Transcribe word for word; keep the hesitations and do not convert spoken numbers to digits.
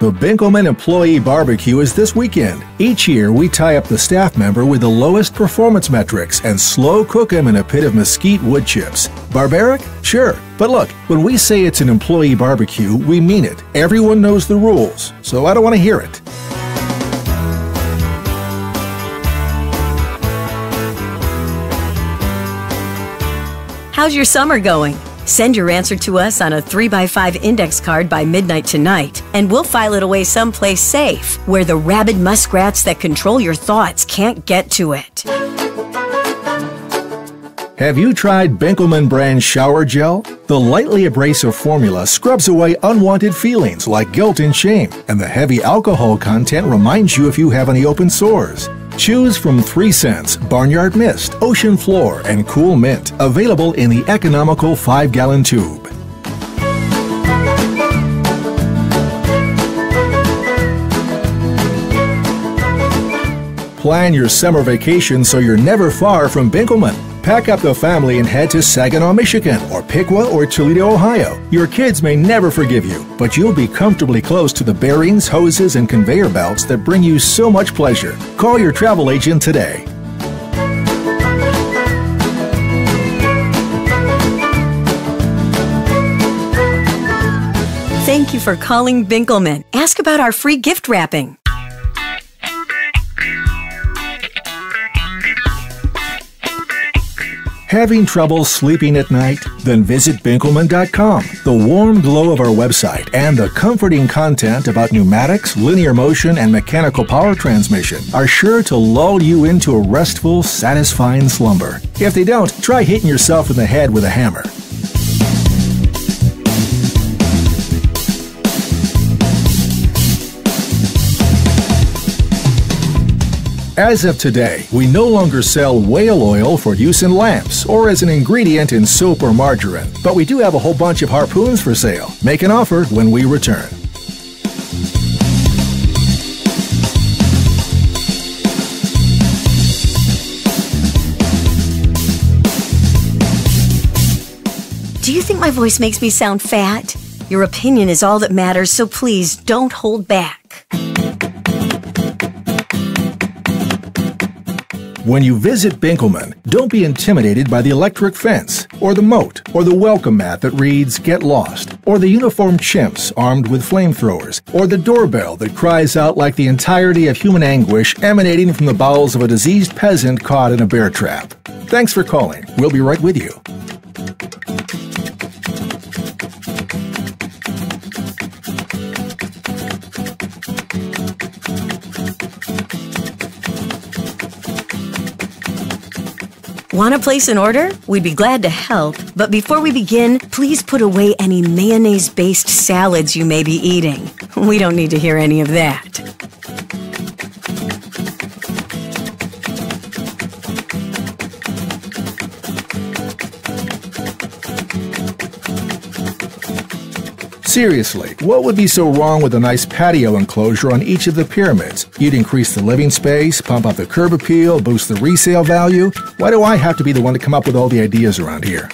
The Binkelman Employee Barbecue is this weekend. Each year, we tie up the staff member with the lowest performance metrics and slow cook him in a pit of mesquite wood chips. Barbaric? Sure. But look, when we say it's an employee barbecue, we mean it. Everyone knows the rules, so I don't want to hear it. How's your summer going? Send your answer to us on a three by five index card by midnight tonight, and we'll file it away someplace safe where the rabid muskrats that control your thoughts can't get to it. Have you tried Binkelman brand shower gel? The lightly abrasive formula scrubs away unwanted feelings like guilt and shame, and the heavy alcohol content reminds you if you have any open sores. Choose from Three Cents, Barnyard Mist, Ocean Floor, and Cool Mint, available in the economical five gallon tube. Plan your summer vacation so you're never far from Binkelman. Pack up the family and head to Saginaw, Michigan, or Piqua or Toledo, Ohio. Your kids may never forgive you, but you'll be comfortably close to the bearings, hoses, and conveyor belts that bring you so much pleasure. Call your travel agent today. Thank you for calling Binkelman. Ask about our free gift wrapping. Having trouble sleeping at night? Then visit Binkelman dot com. The warm glow of our website and the comforting content about pneumatics, linear motion, and mechanical power transmission are sure to lull you into a restful, satisfying slumber. If they don't, try hitting yourself in the head with a hammer. As of today, we no longer sell whale oil for use in lamps or as an ingredient in soap or margarine, but we do have a whole bunch of harpoons for sale. Make an offer when we return. Do you think my voice makes me sound fat? Your opinion is all that matters, so please don't hold back. When you visit Binkelman, don't be intimidated by the electric fence, or the moat, or the welcome mat that reads, "Get Lost," or the uniformed chimps armed with flamethrowers, or the doorbell that cries out like the entirety of human anguish emanating from the bowels of a diseased peasant caught in a bear trap. Thanks for calling. We'll be right with you. Want to place an order? We'd be glad to help. But before we begin, please put away any mayonnaise-based salads you may be eating. We don't need to hear any of that. Seriously, what would be so wrong with a nice patio enclosure on each of the pyramids? You'd increase the living space, pump up the curb appeal, boost the resale value. Why do I have to be the one to come up with all the ideas around here?